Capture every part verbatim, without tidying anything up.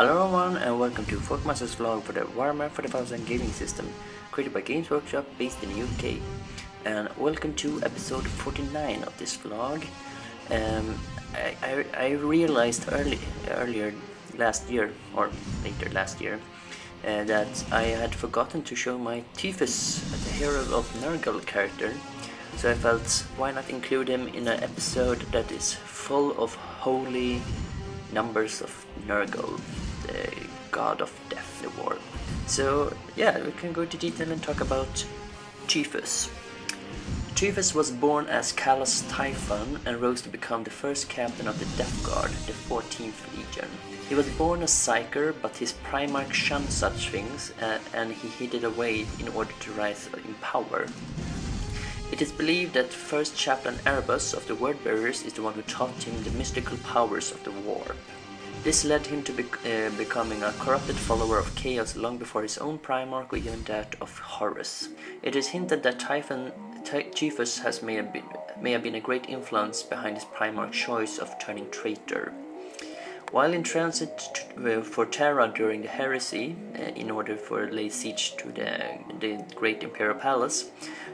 Hello everyone and welcome to Forkmaster's vlog for the Warhammer forty thousand gaming system created by Games Workshop based in the U K, and welcome to episode forty-nine of this vlog. Um, I, I, I realized early, earlier last year or later last year uh, that I had forgotten to show my Typhus, the Herald of Nurgle character, so I felt why not include him in an episode that is full of holy numbers of Nurgle, the god of death, the warp. So yeah, we can go into detail and talk about Typhus. Typhus was born as Calas Typhon and rose to become the first captain of the Death Guard, the fourteenth Legion. He was born as Psyker, but his Primarch shunned such things uh, and he hid it away in order to rise in power. It is believed that first chaplain Erebus of the Word Bearers is the one who taught him the mystical powers of the warp. This led him to bec uh, becoming a corrupted follower of Chaos long before his own Primarch or even that of Horus. It is hinted that Typhon, Ty Typhus has may have, been, may have been a great influence behind his Primarch's choice of turning traitor. While in transit to, uh, for Terra during the Heresy, uh, in order for lay siege to the, the Great Imperial Palace,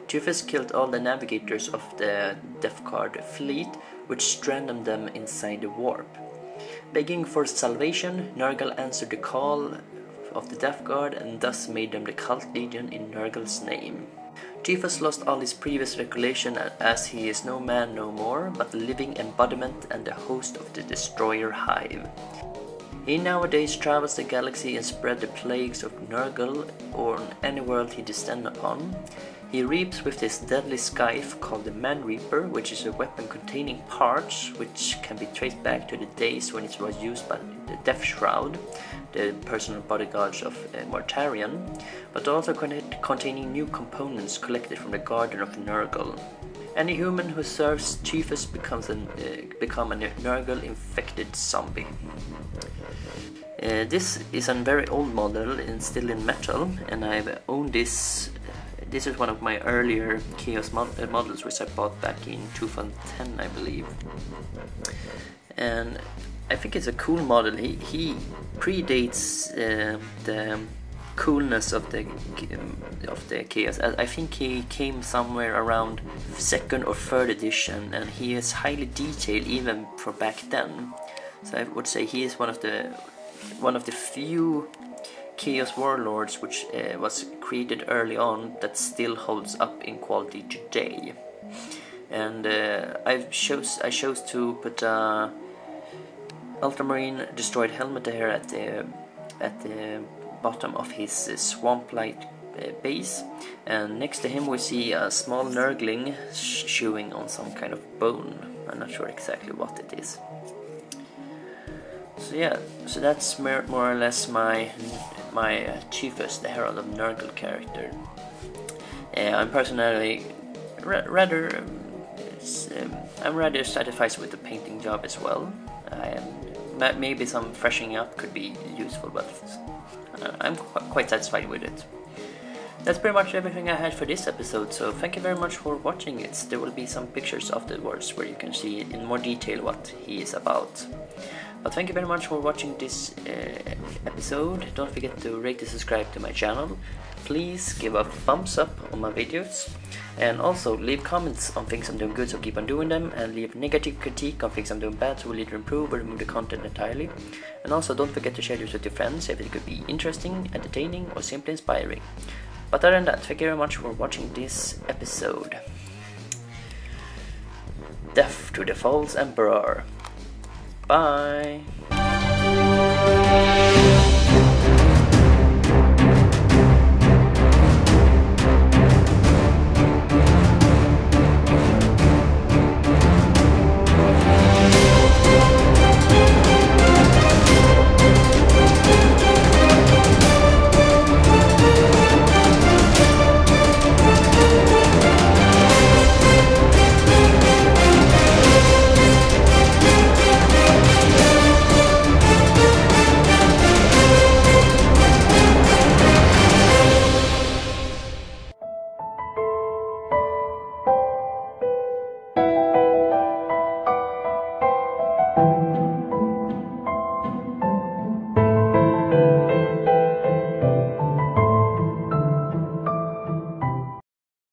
Typhus killed all the navigators of the Death Guard fleet, which stranded them inside the warp. Begging for salvation, Nurgle answered the call of the Death Guard and thus made them the cult legion in Nurgle's name. Typhus lost all his previous recollection as he is no man no more, but the living embodiment and the host of the Destroyer Hive. He nowadays travels the galaxy and spread the plagues of Nurgle on any world he descends upon. He reaps with his deadly scythe called the Man Reaper, which is a weapon containing parts which can be traced back to the days when it was used by the Death Shroud, the personal bodyguards of uh, Mortarion, but also con containing new components collected from the Garden of Nurgle. Any human who serves Typhus becomes an, uh, become a Nurgle-infected zombie. Uh, this is a very old model and still in metal, and I've owned this. This is one of my earlier Chaos mod uh, models, which I bought back in two thousand ten, I believe. And I think it's a cool model. He, he predates uh, the coolness of the um, of the Chaos. I, I think he came somewhere around second or third edition, and he is highly detailed even for back then. So I would say he is one of the one of the few Chaos warlords which uh, was created early on that still holds up in quality today. And uh, I've chose I chose to put a Ultramarine destroyed helmet here at the at the bottom of his swamp-like uh, base, and next to him we see a small nurgling sh chewing on some kind of bone. I'm not sure exactly what it is. So yeah, so that's more or less my my uh, Typhus, the Herald of Nurgle character. Uh, I'm personally ra rather um, um, I'm rather satisfied with the painting job as well. I am, maybe some freshening up could be useful, but I'm qu quite satisfied with it. That's pretty much everything I had for this episode, so thank you very much for watching it. There will be some pictures afterwards where you can see in more detail what he is about. But thank you very much for watching this uh, episode. Don't forget to rate and subscribe to my channel. Please give a thumbs up on my videos. And also leave comments on things I'm doing good, so keep on doing them. And leave negative critique on things I'm doing bad, so we'll either improve or remove the content entirely. And also don't forget to share this with your friends if it could be interesting, entertaining or simply inspiring. But other than that, thank you very much for watching this episode. Death to the False Emperor. Bye.